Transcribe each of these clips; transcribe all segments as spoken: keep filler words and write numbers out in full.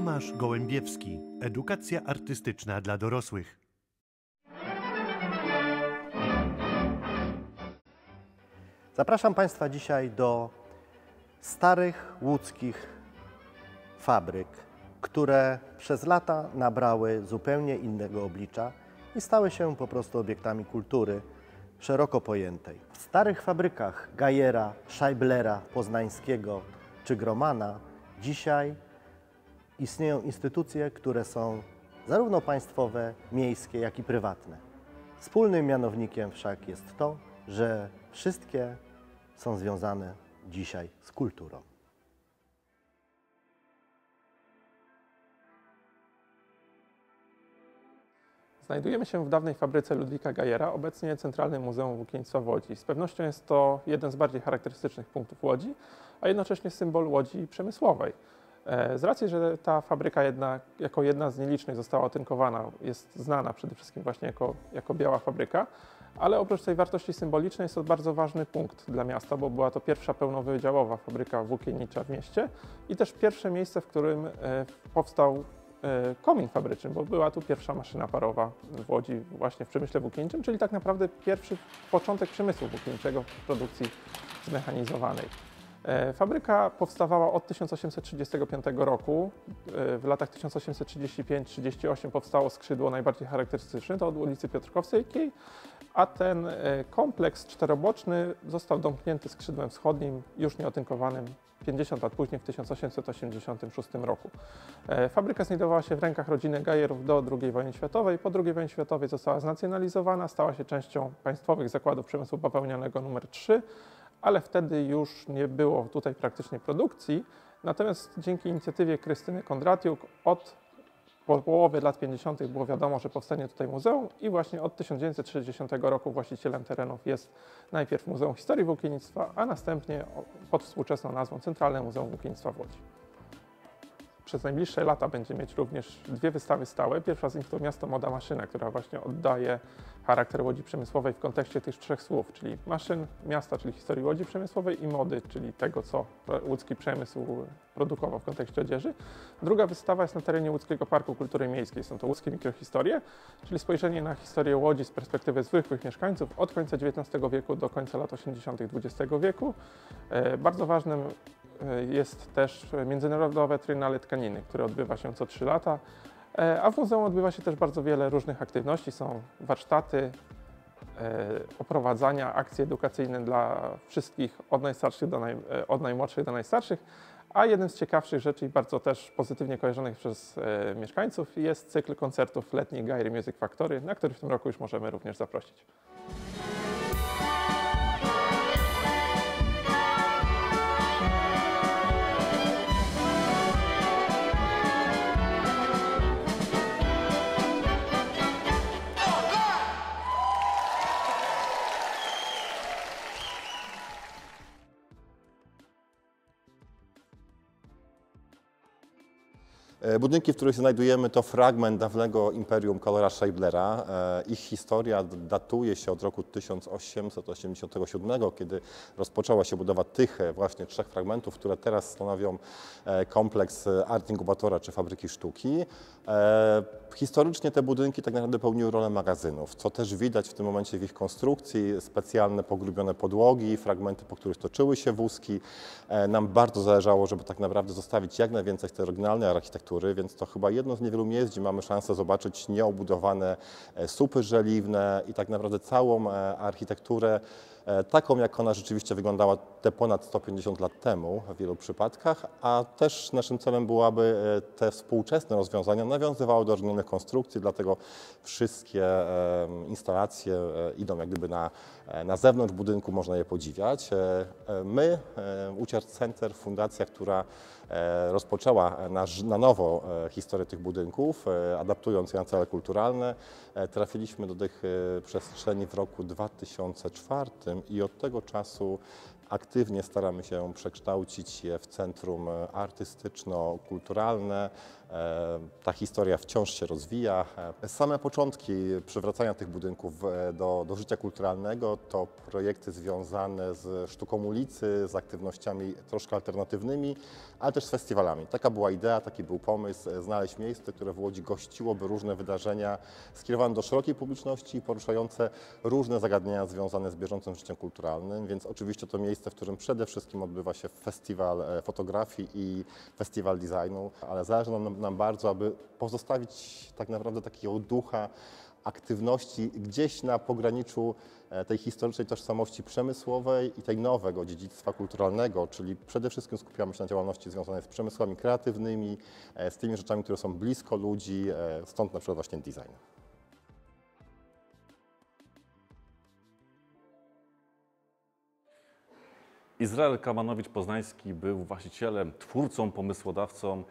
Tomasz Gołębiewski. Edukacja artystyczna dla dorosłych. Zapraszam Państwa dzisiaj do starych łódzkich fabryk, które przez lata nabrały zupełnie innego oblicza i stały się po prostu obiektami kultury szeroko pojętej. W starych fabrykach Gajera, Scheiblera Poznańskiego czy Grohmana dzisiaj istnieją instytucje, które są zarówno państwowe, miejskie, jak i prywatne. Wspólnym mianownikiem wszak jest to, że wszystkie są związane dzisiaj z kulturą. Znajdujemy się w dawnej fabryce Ludwika Geyera, obecnie Centralne Muzeum Włókiennictwa w Łodzi. Z pewnością jest to jeden z bardziej charakterystycznych punktów Łodzi, a jednocześnie symbol Łodzi przemysłowej. Z racji, że ta fabryka jednak, jako jedna z nielicznych została otynkowana, jest znana przede wszystkim właśnie jako, jako biała fabryka, ale oprócz tej wartości symbolicznej jest to bardzo ważny punkt dla miasta, bo była to pierwsza pełnowydziałowa fabryka włókiennicza w mieście i też pierwsze miejsce, w którym powstał komin fabryczny, bo była tu pierwsza maszyna parowa w Łodzi właśnie w przemyśle włókienniczym, czyli tak naprawdę pierwszy początek przemysłu włókienniczego w produkcji zmechanizowanej. Fabryka powstawała od tysiąc osiemset trzydziestego piątego roku. W latach tysiąc osiemset trzydziestym piątym do trzydziestego ósmego powstało skrzydło najbardziej charakterystyczne, to od ulicy Piotrkowskiej, a ten kompleks czteroboczny został domknięty skrzydłem wschodnim, już nieotynkowanym, pięćdziesiąt lat później, w tysiąc osiemset osiemdziesiątym szóstym roku. Fabryka znajdowała się w rękach rodziny Geyerów do drugiej wojny światowej. Po drugiej wojnie światowej została znacjonalizowana, stała się częścią Państwowych Zakładów Przemysłu Bawełnianego numer trzy, ale wtedy już nie było tutaj praktycznie produkcji. Natomiast dzięki inicjatywie Krystyny Kondratiuk od połowy lat pięćdziesiątych było wiadomo, że powstanie tutaj muzeum i właśnie od tysiąc dziewięćset sześćdziesiątego roku właścicielem terenów jest najpierw Muzeum Historii Włókiennictwa, a następnie pod współczesną nazwą Centralne Muzeum Włókiennictwa w Łodzi. Przez najbliższe lata będzie mieć również dwie wystawy stałe. Pierwsza z nich to Miasto Moda Maszyna, która właśnie oddaje charakter Łodzi przemysłowej w kontekście tych trzech słów, czyli maszyn, miasta, czyli historii Łodzi przemysłowej i mody, czyli tego, co łódzki przemysł produkował w kontekście odzieży. Druga wystawa jest na terenie Łódzkiego Parku Kultury Miejskiej. Są to łódzkie mikrohistorie, czyli spojrzenie na historię Łodzi z perspektywy zwykłych mieszkańców od końca dziewiętnastego wieku do końca lat osiemdziesiątych dwudziestego wieku. Bardzo ważnym jest też międzynarodowe Triennale Tkaniny, które odbywa się co trzy lata, a w muzeum odbywa się też bardzo wiele różnych aktywności. Są warsztaty, oprowadzania, akcje edukacyjne dla wszystkich, od najstarszych do naj, od najmłodszych do najstarszych, a jednym z ciekawszych rzeczy i bardzo też pozytywnie kojarzonych przez mieszkańców jest cykl koncertów letnich Geyer Music Factory, na który w tym roku już możemy również zaprosić. Budynki, w których znajdujemy, to fragment dawnego imperium Karola Scheiblera. Ich historia datuje się od roku tysiąc osiemset osiemdziesiątego siódmego, kiedy rozpoczęła się budowa tych właśnie trzech fragmentów, które teraz stanowią kompleks Art Incubatora czy Fabryki Sztuki. Historycznie te budynki tak naprawdę pełniły rolę magazynów, co też widać w tym momencie w ich konstrukcji. Specjalne pogrubione podłogi, fragmenty, po których toczyły się wózki. Nam bardzo zależało, żeby tak naprawdę zostawić jak najwięcej tej oryginalnej architektury, więc to chyba jedno z niewielu miejsc, gdzie mamy szansę zobaczyć nieobudowane słupy żeliwne i tak naprawdę całą architekturę taką, jak ona rzeczywiście wyglądała te ponad sto pięćdziesiąt lat temu w wielu przypadkach, a też naszym celem byłaby te współczesne rozwiązania nawiązywały do oryginalnych konstrukcji, dlatego wszystkie instalacje idą jak gdyby na, na zewnątrz budynku, można je podziwiać. My, Uciar Center, fundacja, która rozpoczęła na, na nowo historię tych budynków, adaptując je na cele kulturalne, trafiliśmy do tych przestrzeni w roku dwa tysiące czwartym i od tego czasu Aktywnie staramy się przekształcić je w centrum artystyczno-kulturalne. Ta historia wciąż się rozwija. Same początki przywracania tych budynków do, do życia kulturalnego to projekty związane z sztuką ulicy, z aktywnościami troszkę alternatywnymi, ale też z festiwalami. Taka była idea, taki był pomysł, znaleźć miejsce, które w Łodzi gościłoby różne wydarzenia skierowane do szerokiej publiczności i poruszające różne zagadnienia związane z bieżącym życiem kulturalnym, więc oczywiście to miejsce, w którym przede wszystkim odbywa się Festiwal Fotografii i Festiwal Designu, ale zależy nam nam bardzo, aby pozostawić tak naprawdę takiego ducha aktywności gdzieś na pograniczu tej historycznej tożsamości przemysłowej i tej nowego dziedzictwa kulturalnego, czyli przede wszystkim skupiamy się na działalności związanej z przemysłami kreatywnymi, z tymi rzeczami, które są blisko ludzi, stąd na przykład właśnie design. Izrael Kalmanowicz-Poznański był właścicielem, twórcą, pomysłodawcą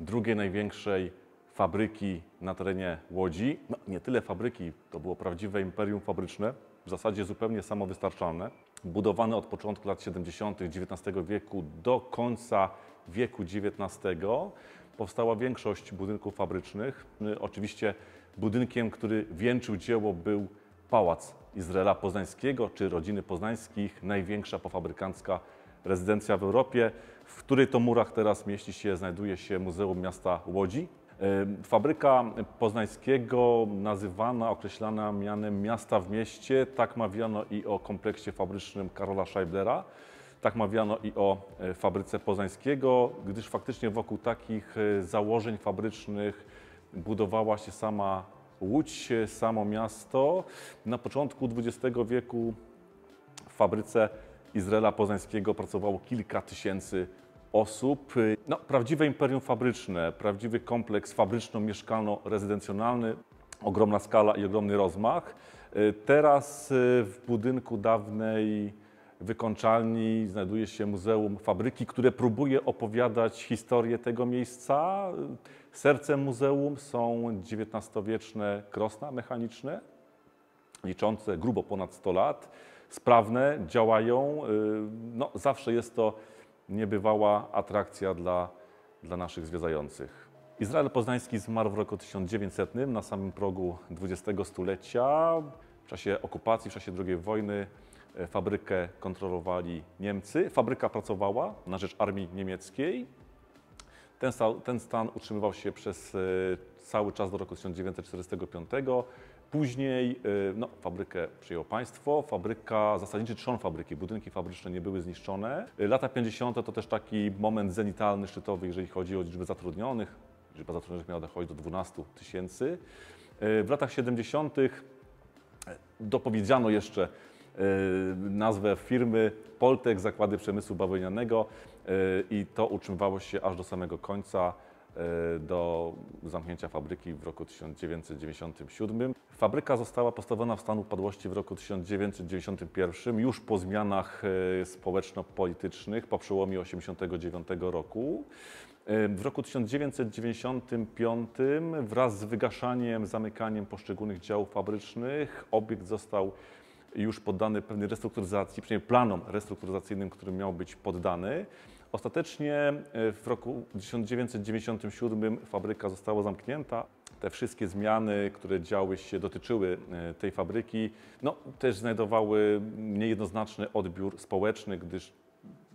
drugiej największej fabryki na terenie Łodzi. No, nie tyle fabryki, to było prawdziwe imperium fabryczne, w zasadzie zupełnie samowystarczalne, budowane od początku lat siedemdziesiątych dziewiętnastego wieku do końca wieku dziewiętnastego. Powstała większość budynków fabrycznych. Oczywiście budynkiem, który wieńczył dzieło, był Pałac Izraela Poznańskiego, czy rodziny poznańskich, największa pofabrykancka rezydencja w Europie, w której to murach teraz mieści się, znajduje się Muzeum Miasta Łodzi. Fabryka Poznańskiego nazywana, określana mianem miasta w mieście, tak mawiano i o kompleksie fabrycznym Karola Scheiblera, tak mawiano i o fabryce Poznańskiego, gdyż faktycznie wokół takich założeń fabrycznych budowała się sama Łódź, samo miasto. Na początku dwudziestego wieku w fabryce Izraela Poznańskiego pracowało kilka tysięcy osób. No, prawdziwe imperium fabryczne, prawdziwy kompleks fabryczno-mieszkalno-rezydencjonalny, ogromna skala i ogromny rozmach. Teraz w budynku dawnej wykończalni znajduje się Muzeum Fabryki, które próbuje opowiadać historię tego miejsca. Sercem muzeum są dziewiętnastowieczne krosna mechaniczne, liczące grubo ponad sto lat. Sprawne, działają. No, zawsze jest to niebywała atrakcja dla, dla naszych zwiedzających. Izrael Poznański zmarł w roku tysiąc dziewięćsetnym, na samym progu dwudziestego stulecia. W czasie okupacji, w czasie drugiej wojny fabrykę kontrolowali Niemcy. Fabryka pracowała na rzecz armii niemieckiej. Ten, ten stan utrzymywał się przez cały czas do roku tysiąc dziewięćset czterdziestego piątego. Później no, fabrykę przyjęło państwo, fabryka, zasadniczy trzon fabryki, budynki fabryczne nie były zniszczone. Lata pięćdziesiąte to też taki moment zenitalny, szczytowy, jeżeli chodzi o liczbę zatrudnionych. Liczba zatrudnionych miała dochodzić do dwunastu tysięcy. W latach siedemdziesiątych dopowiedziano jeszcze nazwę firmy Poltek, Zakłady Przemysłu Bawełnianego i to utrzymywało się aż do samego końca, do zamknięcia fabryki w roku tysiąc dziewięćset dziewięćdziesiątym siódmym. Fabryka została postawiona w stan upadłości w roku tysiąc dziewięćset dziewięćdziesiątym pierwszym, już po zmianach społeczno-politycznych po przełomie tysiąc dziewięćset osiemdziesiątego dziewiątego roku. W roku tysiąc dziewięćset dziewięćdziesiątym piątym wraz z wygaszaniem, zamykaniem poszczególnych działów fabrycznych obiekt został już poddany pewnej restrukturyzacji, przynajmniej planom restrukturyzacyjnym, którym miał być poddany. Ostatecznie w roku tysiąc dziewięćset dziewięćdziesiątym siódmym fabryka została zamknięta. Te wszystkie zmiany, które działy się, dotyczyły tej fabryki, no, też znajdowały niejednoznaczny odbiór społeczny, gdyż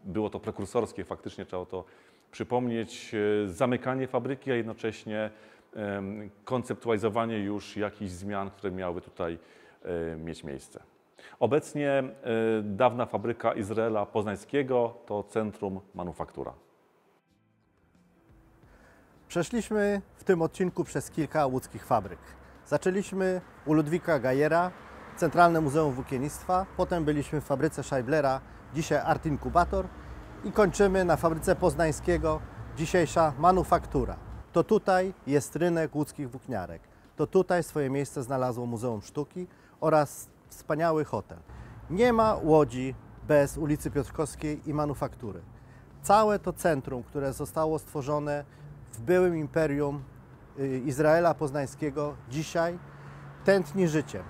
było to prekursorskie, faktycznie trzeba to przypomnieć. Zamykanie fabryki, a jednocześnie konceptualizowanie już jakichś zmian, które miały tutaj mieć miejsce. Obecnie dawna fabryka Izraela Poznańskiego to centrum Manufaktura. Przeszliśmy w tym odcinku przez kilka łódzkich fabryk. Zaczęliśmy u Ludwika Geyera, Centralne Muzeum Włókiennictwa, potem byliśmy w fabryce Scheiblera, dzisiaj Art Incubator i kończymy na fabryce Poznańskiego, dzisiejsza Manufaktura. To tutaj jest rynek łódzkich włókniarek. To tutaj swoje miejsce znalazło Muzeum Sztuki oraz wspaniały hotel. Nie ma Łodzi bez ulicy Piotrkowskiej i Manufaktury. Całe to centrum, które zostało stworzone w byłym imperium Izraela Poznańskiego, dzisiaj tętni życiem.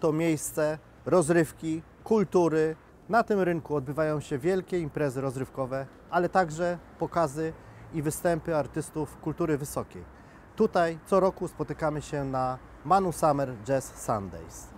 To miejsce rozrywki, kultury, Na tym rynku odbywają się wielkie imprezy rozrywkowe, ale także pokazy i występy artystów kultury wysokiej. Tutaj co roku spotykamy się na Manu Summer Jazz Sundays.